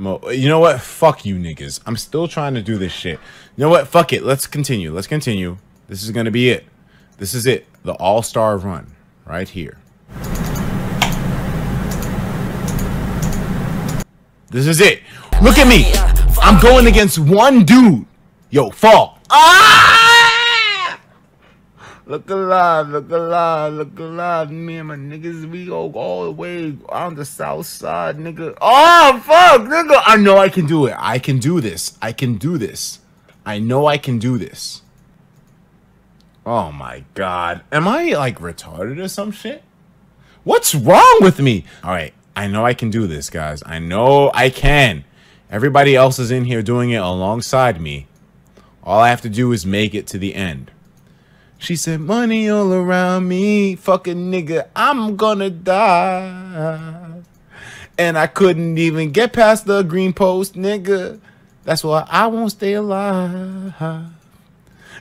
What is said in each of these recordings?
You know what? Fuck you niggas. I'm still trying to do this shit. You know what? Fuck it. Let's continue. Let's continue. This is gonna be it. This is it. The all-star run. Right here. This is it. Look at me. I'm going against one dude. Yo, fall. Ah! Look alive, look alive, look alive. Me and my niggas, we go all the way on the south side, nigga. Oh, fuck, nigga. I know I can do it. I can do this. I can do this. I know I can do this. Oh, my God. Am I, like, retarded or some shit? What's wrong with me? All right. I know I can do this, guys. I know I can. Everybody else is in here doing it alongside me. All I have to do is make it to the end. She said, money all around me. Fucking nigga, I'm gonna die. And I couldn't even get past the green post, nigga. That's why I won't stay alive.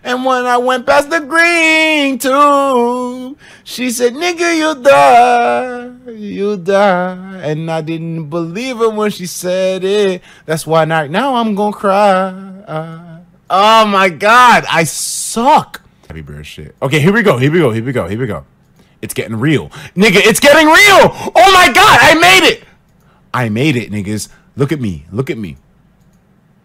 And when I went past the green tube, she said, nigga, you die, you die. And I didn't believe her when she said it. That's why now I'm gonna cry. Oh my God, I suck. Happy bird shit. Okay, here we go, here we go, here we go, here we go. It's getting real. Nigga, it's getting real. Oh my God, I made it. I made it, niggas. Look at me, look at me.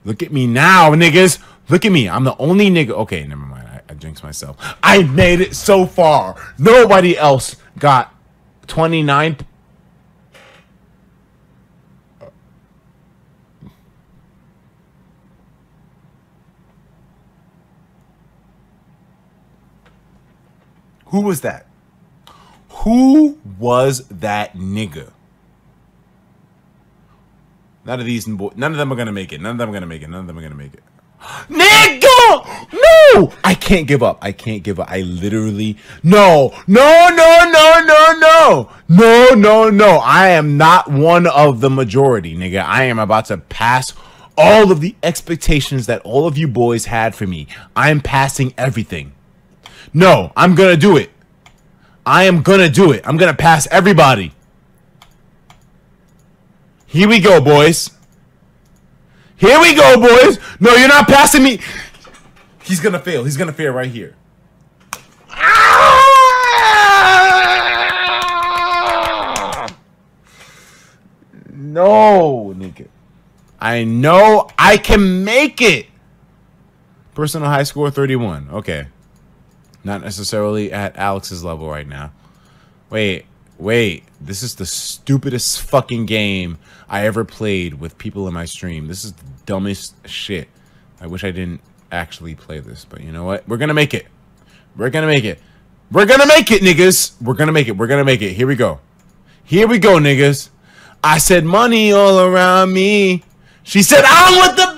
Look at me now, niggas. Look at me. I'm the only nigga. Okay, never mind. I jinxed myself. I made it so far. Nobody else got 29. Who was that? Who was that nigga? None of these boys. None of them are gonna make it. None of them are gonna make it. None of them are gonna make it. Nigga! No! I can't give up. I can't give up. I literally... No! No, no, no, no, no! No, no, no. I am not one of the majority, nigga. I am about to pass all of the expectations that all of you boys had for me. I am passing everything. No, I'm gonna do it. I am gonna do it. I'm gonna pass everybody. Here we go, boys. Here we go, boys. No, you're not passing me. He's gonna fail. He's gonna fail right here. Ah! No, nigga. I know I can make it. Personal high score 31. Okay. Not necessarily at Alex's level right now. Wait. Wait, this is the stupidest fucking game I ever played with people in my stream. This is the dumbest shit. I wish I didn't actually play this, but you know what? We're gonna make it. We're gonna make it. We're gonna make it, niggas. We're gonna make it. We're gonna make it. Here we go. Here we go, niggas. I said money all around me. She said, I'm with the